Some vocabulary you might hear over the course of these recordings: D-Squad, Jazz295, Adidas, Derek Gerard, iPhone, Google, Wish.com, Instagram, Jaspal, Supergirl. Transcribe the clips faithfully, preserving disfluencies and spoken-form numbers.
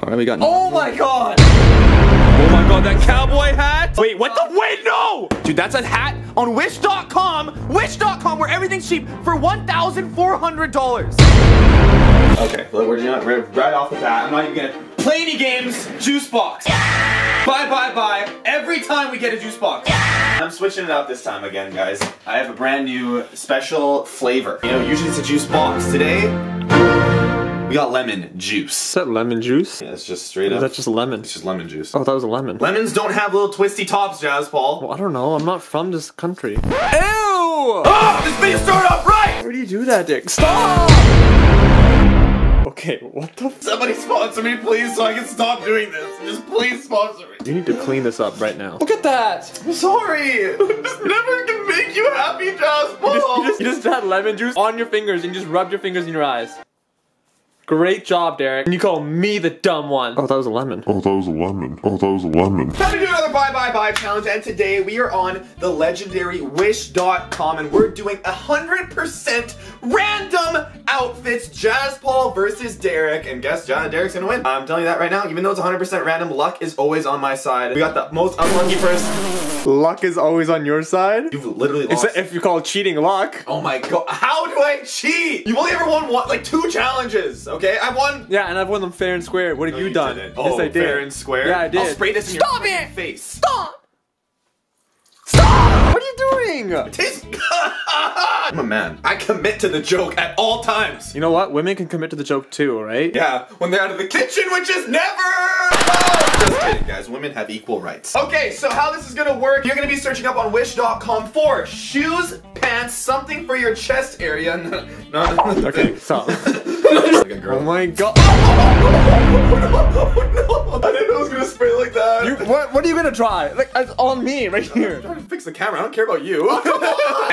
All right, we got. Oh my god! Oh my god, that cowboy hat! Wait, what the? Wait, no! Dude, that's a hat on Wish dot com! Wish dot com, where everything's cheap for one thousand four hundred dollars! Okay, well, we're not right off the bat. I'm not even gonna play any games. Juice box. Yeah! Bye, bye, bye. Every time we get a juice box. Yeah! I'm switching it out this time again, guys. I have a brand new special flavor. You know, usually it's a juice box. Today, we got lemon juice. Is that lemon juice? Yeah, it's just straight up. That's just lemon. It's just lemon juice. Oh, that was a lemon. Lemons don't have little twisty tops, Jaspal. Well, I don't know. I'm not from this country. Ew! Oh, this video started off right! Where do you do that, Dick? Stop! Okay, what the f- Somebody sponsor me, please, so I can stop doing this. Just please sponsor me. You need to clean this up right now. Look at that! I'm sorry! This never can make you happy, Jaspal! You just, you, just, you just had lemon juice on your fingers and you just rubbed your fingers in your eyes. Great job, Derek. And you call me the dumb one. Oh, that was a lemon. Oh, that was a lemon. Oh, that was a lemon. Time to do another Bye Bye Bye challenge, and today we are on the legendary Wish dot com, and we're doing one hundred percent random outfits, Jaspal versus Derek, and guess John Derek's gonna win. I'm telling you that right now, even though it's one hundred percent random, luck is always on my side. We got the most unlucky first. Luck is always on your side? You've literally lost. Except if you call cheating luck. Oh my god, how do I cheat? You've only ever won one, like two challenges. Okay, I won. Yeah, and I've won them fair and square. What have no, you, you done? Didn't. Yes, oh, I did. Fair and square. Yeah, I did. I'll spray this in Stop your it. Face. Stop! Stop! What are you doing? It tastes. I'm a man. I commit to the joke at all times. You know what? Women can commit to the joke too, right? Yeah, when they're out of the kitchen, which is never. Oh, just kidding, guys. Women have equal rights. Okay, so how this is gonna work? You're gonna be searching up on Wish dot com for shoes, pants, something for your chest area. No, no. Okay, stop. Like a girl. Oh my god. Oh, oh, no, oh, no. I didn't know I was gonna spray like that. You, what, what are you gonna try? Like, it's on me right here. I'm trying to fix the camera. I don't care about you.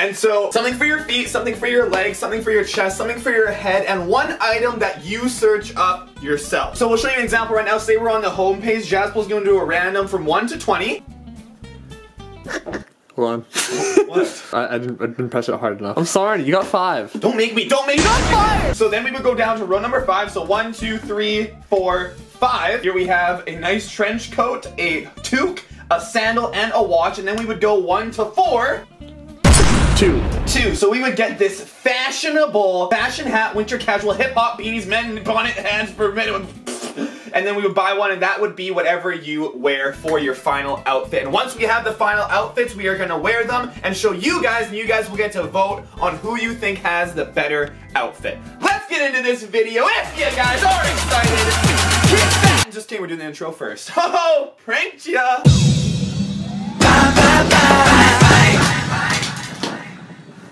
And so, something for your feet, something for your legs, something for your chest, something for your head, and one item that you search up yourself. So we'll show you an example right now. Say we're on the home page. Jaspal's gonna do a random from one to twenty. Hold on. What? I, I, didn't, I didn't press it hard enough. I'm sorry, you got five. Don't make me, don't make me. Got five! So then we would go down to row number five. So one, two, three, four, five. Here we have a nice trench coat, a toque, a sandal, and a watch. And then we would go one to four. Two. Two. So we would get this fashionable fashion hat, winter casual, hip hop, beanies, men, bonnet, hands for minimum. And then we would buy one, and that would be whatever you wear for your final outfit. And once we have the final outfits, we are gonna wear them and show you guys, and you guys will get to vote on who you think has the better outfit. Let's get into this video if you guys are excited. Get back. Just kidding, we're doing the intro first. Oh, pranked ya.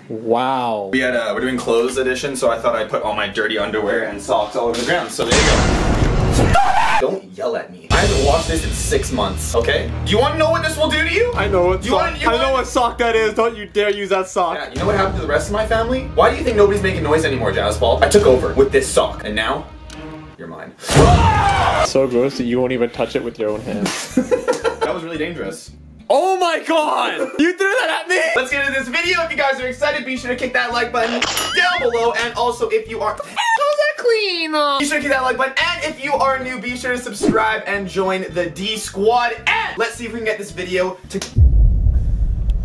Wow. We had a, we're doing clothes edition, so I thought I'd put all my dirty underwear and socks all over the ground, so there you go. Don't yell at me. I haven't washed this in six months, okay? Do you want to know what this will do to you? I know what sock. I know what sock that is. Don't you dare use that sock. Yeah, you know what happened to the rest of my family? Why do you think nobody's making noise anymore, Jaspal? I took over with this sock, and now, you're mine. So gross that you won't even touch it with your own hands. That was really dangerous. Oh my god! You threw that at me! Let's get into this video. If you guys are excited, be sure to kick that like button down below, and also if you are- Clean. Be sure to hit that like button, and if you are new, be sure to subscribe and join the D-Squad, and let's see if we can get this video to...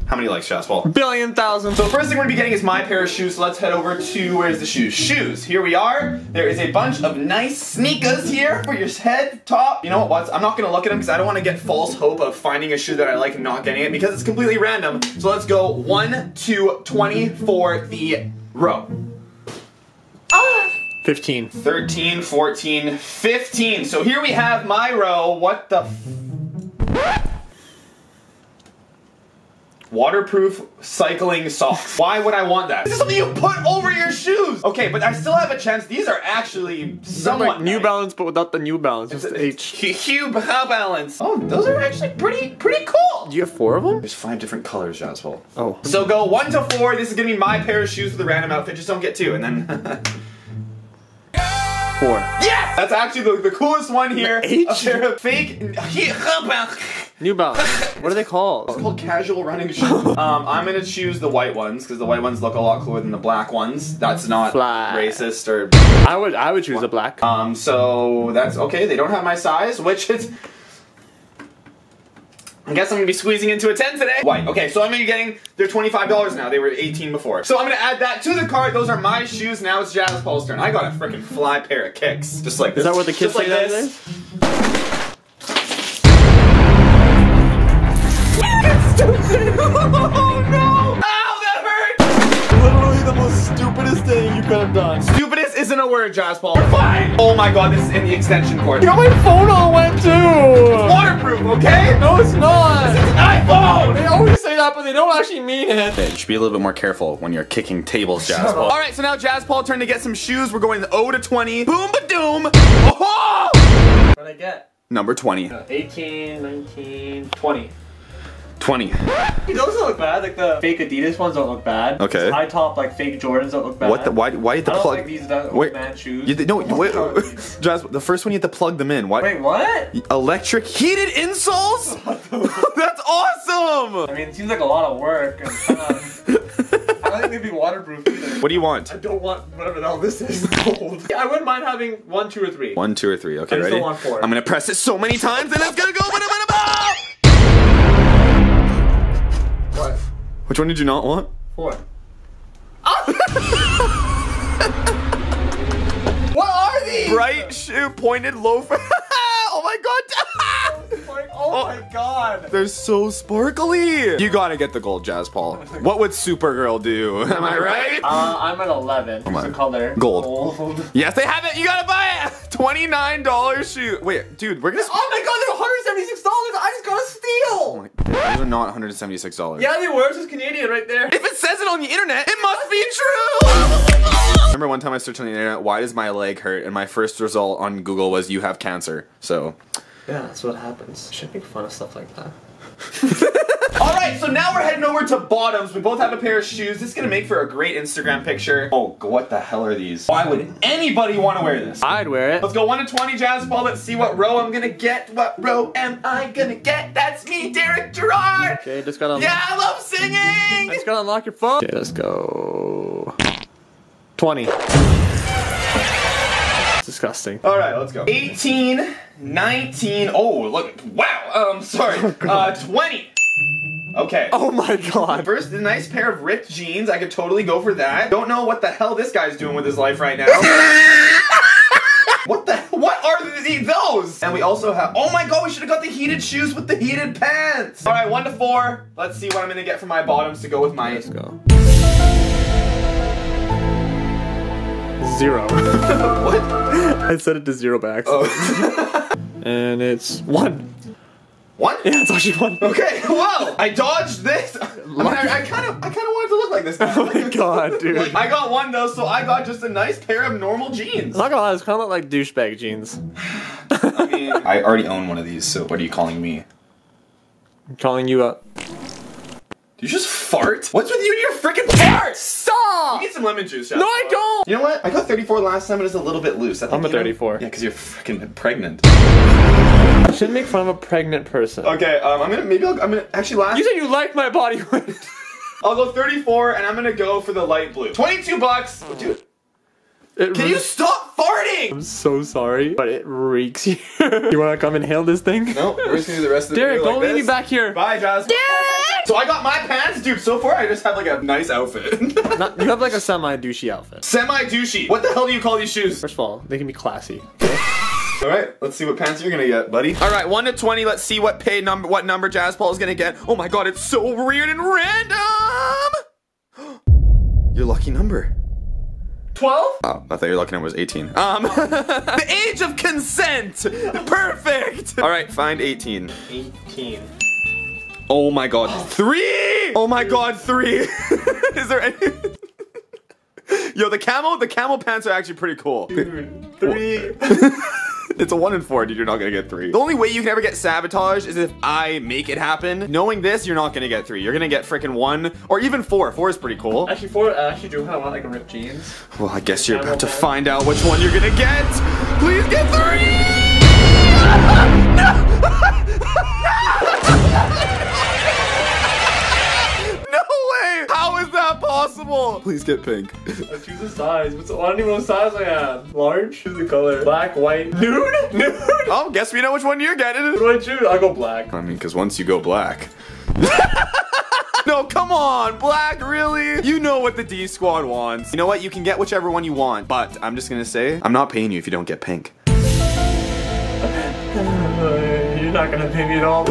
How many likes, Jaspal? Billion thousand. So first thing we're gonna be getting is my pair of shoes, so let's head over to, where's the shoes? Shoes, here we are. There is a bunch of nice sneakers here for your head, top. You know what, I'm not gonna look at them because I don't wanna get false hope of finding a shoe that I like and not getting it because it's completely random. So let's go one to twenty for the row. fifteen. thirteen, fourteen, fifteen. So here we have my row. What the f- Waterproof cycling socks. Why would I want that? This is something you put over your shoes. Okay, but I still have a chance. These are actually somewhat like New nice. Balance, but without the New Balance. Just the H. New Balance. Oh, those are actually pretty, pretty cool. Do you have four of them? There's five different colors, Jaspal. Oh. So go one to four. This is gonna be my pair of shoes with a random outfit. Just don't get two, and then. Four. Yes! That's actually the, the coolest one here. A pair of fake New Balance. What are they called? It's called casual running shoes. um, I'm gonna choose the white ones because the white ones look a lot cooler than the black ones. That's not Fly. racist or. I would I would choose one. the black. Um, so that's okay. They don't have my size, which is. I guess I'm gonna be squeezing into a ten today. White. Okay, so I'm gonna be getting, they're twenty-five dollars now. They were eighteen before. So I'm gonna add that to the cart. Those are my shoes. Now it's Jaspal's turn. I got a freaking fly pair of kicks. Just like this. Is that what the kids say that today? Oh no! Ow, that hurt! Literally the most stupidest thing you could have done. Stupidest isn't a word, Jaspal. We're fine! Oh my god, this is in the extension cord. You know, my phone all went too! It's waterproof, okay? No, it's not! This is an iPhone! They always say that, but they don't actually mean it. Okay, you should be a little bit more careful when you're kicking tables, Jaspal. Alright, so now Jaspal turned to get some shoes. We're going zero to twenty. Boom ba doom! Oh! What'd I get? Number twenty. Uh, eighteen, nineteen, twenty. twenty. These don't look bad. Like the fake Adidas ones don't look bad. Okay. These high top like fake Jordans don't look bad. What the? Why? Why you have to plug? I don't like these old wait, man shoes. You, no. Oh, wait, Jazz, the first one you have to plug them in. Why? Wait, what? Electric heated insoles? That's awesome. I mean, it seems like a lot of work. And kind of, I don't think they'd be waterproof either. What do you want? I don't want whatever the hell this is. Cold. Yeah, I wouldn't mind having one, two, or three. One, two, or three. Okay, I just ready? Don't want four. I'm gonna press it so many times, and it's gonna go. But I'm gonna. Which one did you not want? Four. Oh. What are these? Bright shoe, pointed loafer. Oh my god. So oh, oh my god. They're so sparkly. You gotta get the gold, Jaspal. What would Supergirl do? Am I right? Uh, I'm at eleven. What's the color? Gold. Gold. Yes, they have it. You gotta buy it. twenty-nine dollar shoe. Wait, dude, we're gonna. Oh my god, they're one hundred seventy-six dollars. I just got a steal. Oh my god, those are not one hundred seventy-six dollars. Yeah, they were. It's just Canadian right there. If it says it on the internet, it must be true. Remember one time I searched on the internet, why does my leg hurt? And my first result on Google was, you have cancer. So. Yeah, that's what happens. I should make fun of stuff like that. Alright, so now we're heading over to bottoms. We both have a pair of shoes. This is gonna make for a great Instagram picture. Oh, what the hell are these? Why would anybody want to wear this? I'd wear it. Let's go one to twenty, Jaspal. Let's see what row I'm gonna get. What row am I gonna get? That's me, Derek Gerard. Okay, just gotta unlock. Yeah, I love singing! I just gotta unlock your phone. Okay, let's go... twenty. Disgusting. Alright, let's go. eighteen, nineteen, oh, look, wow, um, sorry, oh, uh, twenty. Okay. Oh my god. First, a nice pair of ripped jeans. I could totally go for that. Don't know what the hell this guy's doing with his life right now. What the? What are these, those? And we also have. Oh my god, we should have got the heated shoes with the heated pants. All right, one to four. Let's see what I'm gonna get for my bottoms to go with my. Let's go. Zero. What? I set it to zero back. Oh. And it's one. One? Yeah, it's actually one. Okay, well, I dodged this. I mean, I, I kind of, I kind of wanted to look like this guy. Oh my god, dude. Like, I got one though, so I got just a nice pair of normal jeans. I'm not gonna lie, it's kind of look like douchebag jeans. I mean, I already own one of these, so what are you calling me? I'm calling you up. Did you just fart? What's with you and your freaking fart? Stop! You need some lemon juice, Jaspal. No, I don't. You know what? I got thirty-four last time, but it's a little bit loose. I think I'm a thirty-four. Know? Yeah, because you're freaking pregnant. I shouldn't make fun of a pregnant person. Okay, um, I'm gonna, maybe I'll, I'm gonna, actually last- You said you liked my body weight. I'll go thirty-four, and I'm gonna go for the light blue. twenty-two bucks! Oh. Dude, it can you stop farting? I'm so sorry, but it reeks here. You wanna come inhale this thing? No, we're just gonna do the rest of the Derek, video like this. Derek, don't leave me back here. Bye, Jazz. Derek! So I got my pants, dude, so far I just have like a nice outfit. Not, you have like a semi-douchey outfit. Semi-douchey? What the hell do you call these shoes? First of all, they can be classy. Okay? All right, let's see what pants you're gonna get, buddy. All right, one to twenty. Let's see what pay number, what number Jaspal is gonna get. Oh my god, it's so weird and random. Your lucky number. twelve? Oh, I thought your lucky number was eighteen. Um, the age of consent. Perfect. All right, find eighteen. eighteen. Oh my god, oh. three. Oh my god, three. Is there any? Yo, the camel, the camel pants are actually pretty cool. Dude, three. It's a one in four, dude. You're not gonna get three. The only way you can ever get sabotage is if I make it happen. Knowing this, you're not gonna get three. You're gonna get freaking one or even four. Four is pretty cool. Actually, four. Uh, actually, do I want like a ripped jeans? Well, I guess you're about to find out which one you're gonna get. Please get three. No. No. Please get pink. I choose a size. What's, I don't even know what size I am. Large? Choose the color. Black, white. Nude? Nude? Oh, guess we know which one you're getting. What do I choose? I go black. I mean, because once you go black. No, come on, black, really? You know what the D-Squad wants. You know what? You can get whichever one you want, but I'm just gonna say, I'm not paying you if you don't get pink. You're not gonna pay me at all.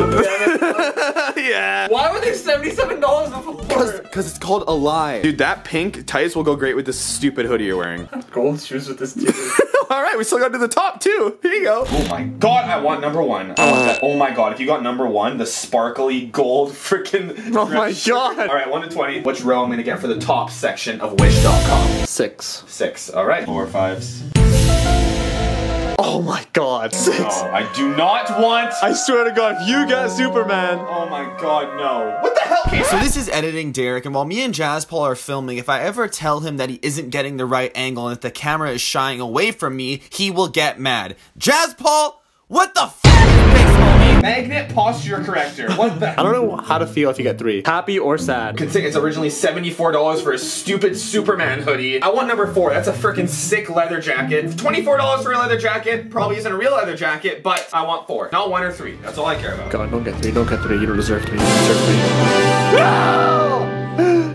Yeah. Why were they seventy-seven dollars before? Because it's called a lie. Dude, that pink tights will go great with this stupid hoodie you're wearing. Gold shoes with this dude. All right, we still got to the top two. Here you go. Oh my God, I want number one. I want that. Oh my God, if you got number one, the sparkly gold freaking. Oh my shirt. God. All right, one to twenty. Which row I'm gonna get for the top section of Wish dot com? Six. Six. All right. Four fives. Oh my God, six. No, I do not want. I swear to God, if you got Superman. Oh my God, no. What the hell? Okay, so this is editing Derek, and while me and Jaspal are filming, if I ever tell him that he isn't getting the right angle and if the camera is shying away from me, he will get mad. Jaspal, what the f***? Magnet posture corrector. What the? I don't know how to feel if you get three. Happy or sad. Consider it's originally seventy-four dollars for a stupid Superman hoodie. I want number four. That's a freaking sick leather jacket. twenty-four dollars for a leather jacket. Probably isn't a real leather jacket, but I want four. Not one or three. That's all I care about. God, don't get three. Don't get three. You don't deserve three. You don't deserve three. No!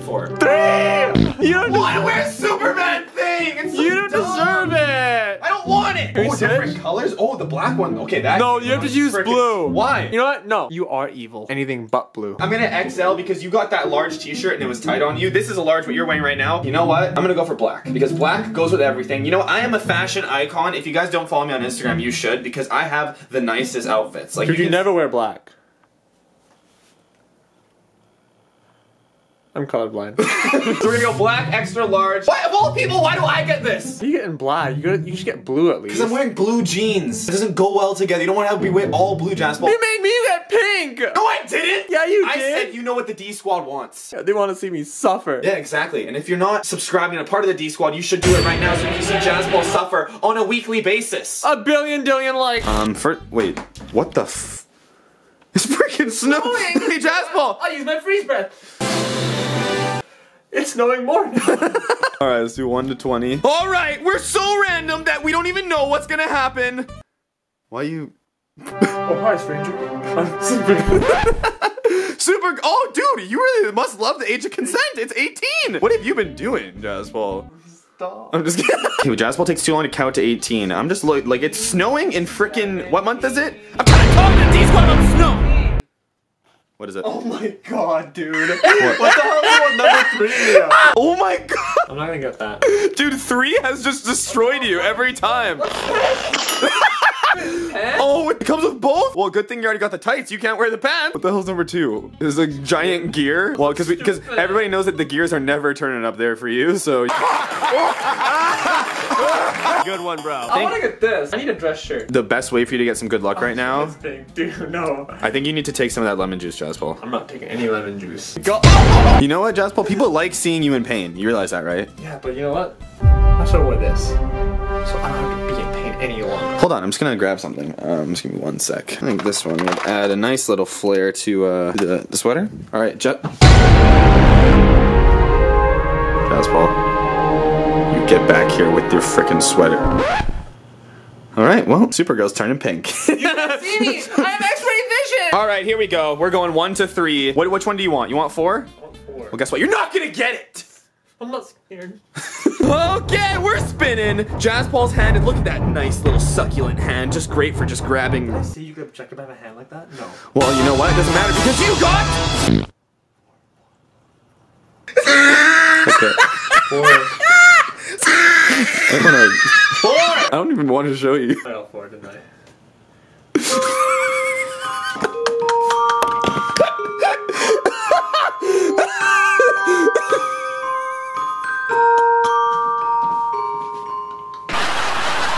Four. Three! You don't Why wear Superman thing? It's so you don't dumb. Deserve it. I don't want it. Oh, different colors? Oh, the black one. Okay, that. No, you have to use frickin blue. Why? You know what? No. You are evil. Anything but blue. I'm gonna X L because you got that large t-shirt and it was tight on you. This is a large what you're wearing right now. You know what? I'm gonna go for black because black goes with everything. You know, I am a fashion icon. If you guys don't follow me on Instagram, you should because I have the nicest outfits. Like, Could you, you never wear black? I'm colorblind. So we're gonna go black, extra large. Why, of all people, why do I get this? You getting black? You got, you should get blue at least. Because I'm wearing blue jeans. It doesn't go well together. You don't want to be with all blue, Jaspal. You made me get pink. No, I didn't. Yeah, you I did. I said you know what the D Squad wants. Yeah, they want to see me suffer. Yeah, exactly. And if you're not subscribing to part of the D Squad, you should do it right now so you can see Jaspal suffer on a weekly basis. A billion, billion likes. Um, for wait, what the? F it's freaking snowing. Hey, Jaspal. I'll use my freeze breath. It's snowing more now. All right, let's do one to twenty. All right, we're so random that we don't even know what's gonna happen. Why you? Oh, hi, stranger. I'm Super. Super. Oh, dude, you really must love the age of consent. It's eighteen. What have you been doing, Jaspal? Stop. I'm just kidding. Hey, Jaspal takes too long to count to eighteen. I'm just like, like it's snowing in frickin', what month is it? I'm trying to talk to these guys about snow. What is it? Oh my God, dude. What, what the hell is what number three? Yeah. Oh my God. I'm not gonna get that. Dude, three has just destroyed you every time. Oh, it comes with both? Well, good thing you already got the tights. You can't wear the pants. What the hell's number two? There's a giant gear. Well, because because we, everybody knows that the gears are never turning up there for you, so. Good one, bro. I want to get this. I need a dress shirt. The best way for you to get some good luck oh, right now. Thing. Dude, no. I think you need to take some of that lemon juice, Jaspal. I'm not taking any lemon juice. Go you know what, Jaspal? People like seeing you in pain. You realize that, right? Yeah, but you know what? I should have worn this. So I don't have to be in pain any longer. Hold on, I'm just gonna grab something. Um, just give me one sec. I think this one would add a nice little flair to uh, the, the sweater. All right, Jet. Jaspal. Get back here with your frickin' sweater. All right, well, Supergirl's turning pink. You can see me. I have X-ray vision. All right, here we go. We're going one to three. What, which one do you want? You want four? I want four. Well, guess what? You're not gonna get it. I'm not scared. Okay, we're spinning. Jaspal's hand, and look at that nice little succulent hand. Just great for just grabbing. Did I see you could check about a hand like that? No. Well, you know what? It doesn't matter because you got. Okay. Four. I don't wanna... Four! I don't even want to show you. I got four, didn't I?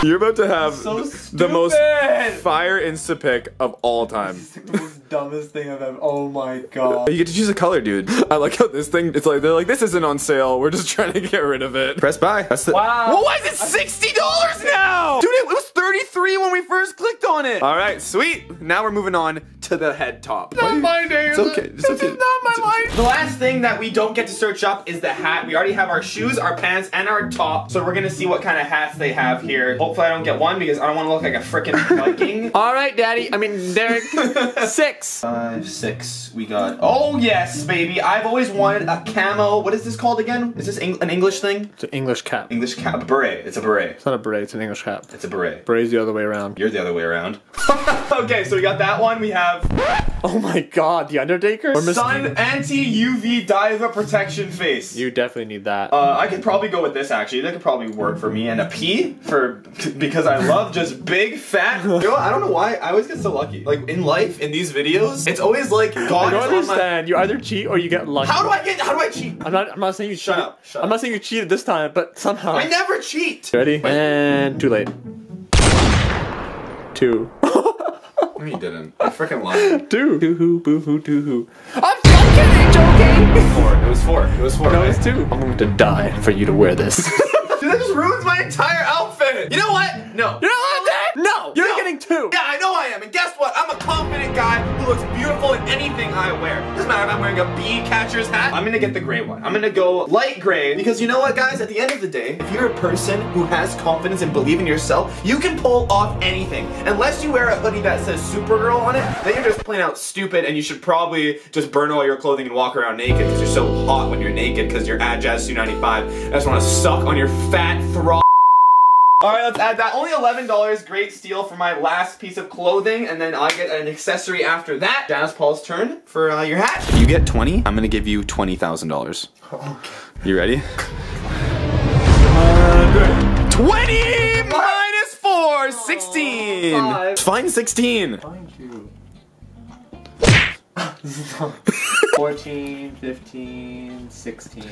You're about to have so the most fire insta pick of all time. dumbest thing I've ever. Oh my god. You get to choose a color, dude. I like how this thing. It's like they're like, this isn't on sale. We're just trying to get rid of it. Press buy. That's the. Wow. Well, why is it sixty dollars now? Dude, it was thirty-three when we first clicked on it. All right, sweet. Now we're moving on to the head top. Not you, my day. It's okay. It's okay. Not my it's life. Okay. The last thing that we don't get to search up is the hat. We already have our shoes, our pants, and our top. So we're gonna see what kind of hats they have here. Hopefully I don't get one because I don't want to look like a freaking Viking. All right, Daddy. I mean, Derek. Six. Five, six. We got. Oh yes, baby. I've always wanted a camo. What is this called again? Is this Eng an English thing? It's an English cap. English cap. Beret. It's a beret. It's not a beret. It's an English cap. It's a beret. Beret's the other way around. You're the other way around. Okay, so we got that one. We have. Oh my god, the Undertaker? Sun anti-U V diver protection face. You definitely need that. Uh, I could probably go with this actually. That could probably work for me. And a P for, because I love just big fat. You know, I don't know why I always get so lucky. Like in life, in these videos, it's always like God. I don't understand. My... You either cheat or you get lucky. How do I get? How do I cheat? I'm not. I'm not saying you shut cheat. Up. Shut I'm up. Not saying you cheated this time, but somehow. I never cheat. Ready? Wait. And too late. Two. No, you didn't. I freaking lied. Two. Two hoo, boo hoo, two hoo. I'm joking, joking! It was four. It was four. It was four. No, right? It was two. I'm going to die for you to wear this. Dude, that just ruins my entire outfit. You know what? No. You're not allowed that? No. You're no. Getting two. Yeah, I know I am. And guess what? I'm a confident guy who looks beautiful in anything I wear. Doesn't matter if I'm wearing a bee catcher's hat. I'm going to get the gray one. I'm going to go light gray because you know what, guys? At the end of the day, if you're a person who has confidence and believe in yourself, you can pull off anything. Unless you wear a hoodie that says Supergirl on it, then you're just plain out stupid and you should probably just burn all your clothing and walk around naked because you're so hot when you're naked because you're at Jazz two ninety-five. I just want to suck on your fat throb. Alright, let's add that. Only eleven dollars, great steal for my last piece of clothing, and then I get an accessory after that. Jaspal's turn for uh, your hat. You get twenty, I'm gonna give you twenty thousand dollars. Okay. You ready? Uh, twenty minus four, sixteen. Oh, fine sixteen. Find you. fourteen, fifteen, sixteen.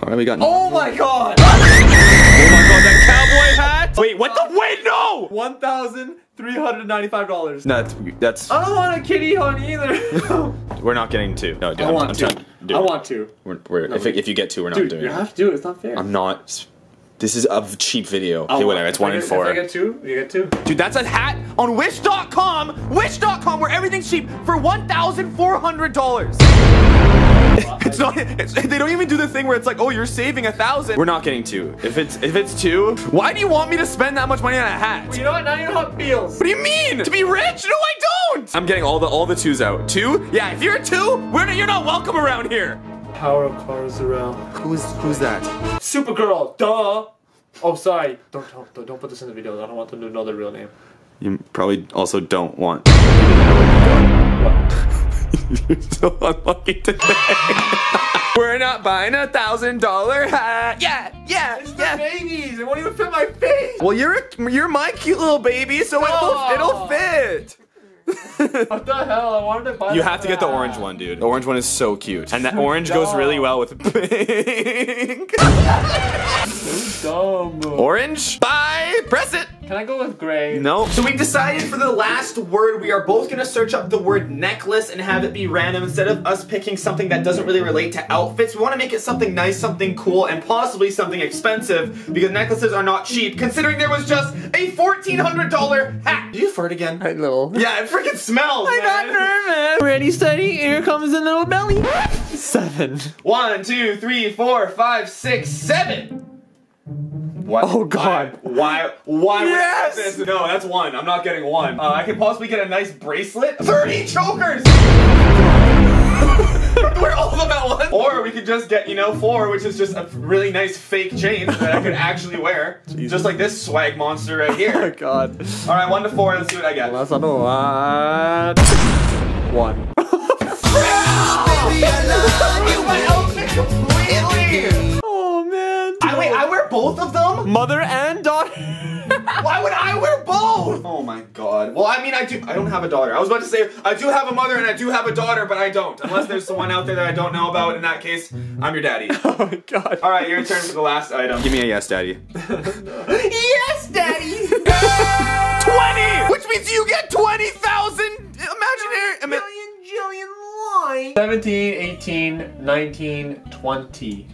Alright, we got. Oh my god! Oh my god, that cowboy hat! Wait, what the? Wait, no! one thousand three hundred ninety-five dollars. No, that's, that's. I don't want a kitty hunt either. We're not getting two. No, dude, I I'm, want I'm two. Trying, dude, I want two. We're, we're, no, if, we, if you get two, we're not dude, doing it. You have to do it, it's not fair. I'm not. This is a cheap video. Okay, whatever, it's one in four. If I get two, you get two. Dude, that's a hat on Wish dot com! Wish dot com, where everything's cheap for one thousand four hundred dollars! It's not. It's, they don't even do the thing where it's like, oh, you're saving a thousand. We're not getting two. If it's if it's two, why do you want me to spend that much money on a hat? Well, you know what? Now you know how it feels. What do you mean? To be rich? No, I don't. I'm getting all the all the twos out. Two? Yeah. If you're a two, we're not, you're not welcome around here. Power of cars around. Who's who's that? Supergirl. Duh. Oh, sorry. Don't don't don't put this in the video. I don't want them to know their real name. You probably also don't want. You're so unlucky today. We're not buying a thousand dollar hat. Yeah, yeah, it's yeah. The babies. It won't even fit my face. Well, you're a, you're my cute little baby, so oh. it'll it'll fit. What the hell? I wanted to buy. You have to get the orange one, dude. The orange one is so cute, and that orange dumb. Goes really well with pink. So dumb. Orange. Bye. Press it. Can I go with gray? No. So we've decided for the last word, we are both gonna search up the word necklace and have it be random. Instead of us picking something that doesn't really relate to outfits, we wanna make it something nice, something cool, and possibly something expensive, because necklaces are not cheap, considering there was just a fourteen hundred dollar hat. Did you fart again? I know. Yeah, it freaking smells, I man. Got nervous. Ready, steady, here comes the little belly. Seven. One, two, three, four, five, six, seven. What? Oh god. Why? Why, why yes! Would I do this? No, that's one. I'm not getting one. Uh, I could possibly get a nice bracelet. thirty chokers! We're all of them at once. Or we could just get, you know, four, which is just a really nice fake chain that I could actually wear. Jesus. Just like this swag monster right here. Oh god. Alright, one to four. Let's see what I get. Well, that's not a lot. One. Oh man. I, wait, I wear both of them? Mother and daughter. Why would I wear both? Oh my god. Well, I mean, I do. I don't have a daughter. I was about to say, I do have a mother and I do have a daughter, but I don't. Unless there's someone out there that I don't know about. In that case, I'm your daddy. Oh my god. All right, your turn for the last item. Give me a yes, daddy. Yes, daddy. twenty! Which means you get twenty thousand imaginary. Million. seventeen, eighteen, nineteen, twenty.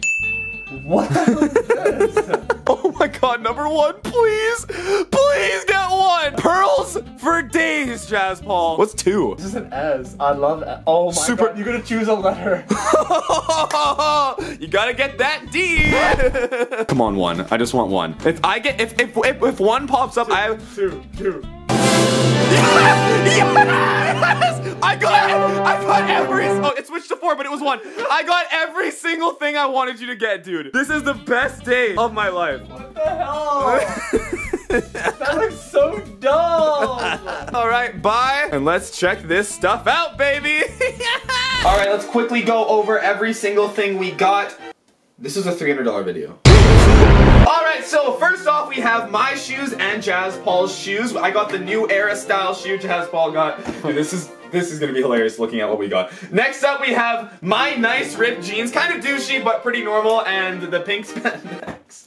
What the hell is this? Oh my god, number one, please! Please get one! Pearls for days, Jaspal. What's two? This is an S. I love S. Oh my Super god, you're gonna choose a letter. You gotta get that D! Come on, one. I just want one. If I get- if- if- if, if one pops up, two, I have- Two, two. Yes! Yes! I got it! I got every- Oh, it switched to four, but it was one. I got every single thing I wanted you to get, dude. This is the best day of my life. What the hell? That looks so dumb. All right, bye. And let's check this stuff out, baby. All right, let's quickly go over every single thing we got. This is a three hundred dollar video. Alright, so first off, we have my shoes and Jaspal's shoes. I got the new era style shoe Jaspal got. Dude, this is this is gonna be hilarious looking at what we got. Next up, we have my nice ripped jeans, kind of douchey but pretty normal, and the pink spandex.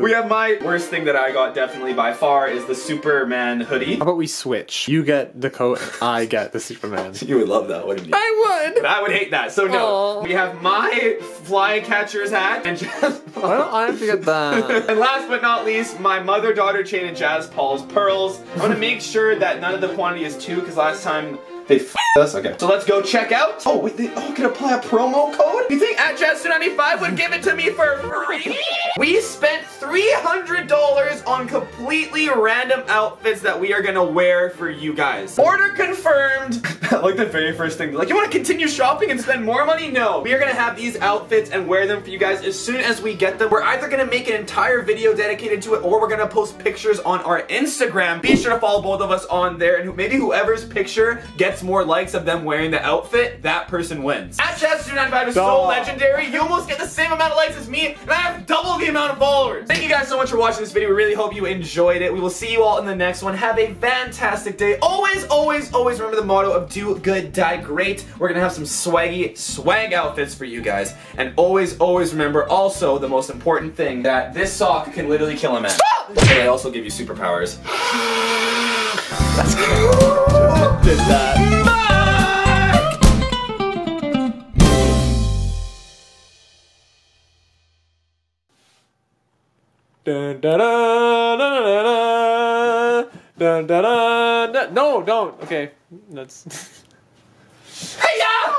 We have my worst thing that I got definitely by far is the Superman hoodie. How about we switch? You get the coat, I get the Superman. You would love that, wouldn't you? I would! I would hate that, so no. Aww. We have my fly catcher's hat and Jaspal. Why don't I have to get that? And last but not least, my mother-daughter chain and Jaspal's pearls. I'm gonna make sure that none of the quantity is two, because last time they f***ed us. Okay. So let's go check out. Oh, wait, they oh, can apply a promo code? You think at Jazz two ninety-five would give it to me for free? We spent three hundred dollars on completely random outfits that we are gonna wear for you guys. Order confirmed. Like the very first thing. Like, you wanna continue shopping and spend more money? No. We are gonna have these outfits and wear them for you guys as soon as we get them. We're either gonna make an entire video dedicated to it, or we're gonna post pictures on our Instagram. Be sure to follow both of us on there, and maybe whoever's picture gets more likes of them wearing the outfit, that person wins. At Jazz two ninety-five is so legendary, you almost get the same amount of likes as me, and I have double the amount of followers. Thank you guys so much for watching this video. We really hope you enjoyed it. We will see you all in the next one. Have a fantastic day. Always, always, always remember the motto of do good, die great. We're gonna have some swaggy swag outfits for you guys. And always, always remember also the most important thing, that this sock can literally kill a man. And they also give you superpowers. Let's go. Did that. Dun, da, da, da, da, da, da, da, da. No, don't. Okay, that's. Hey, yeah!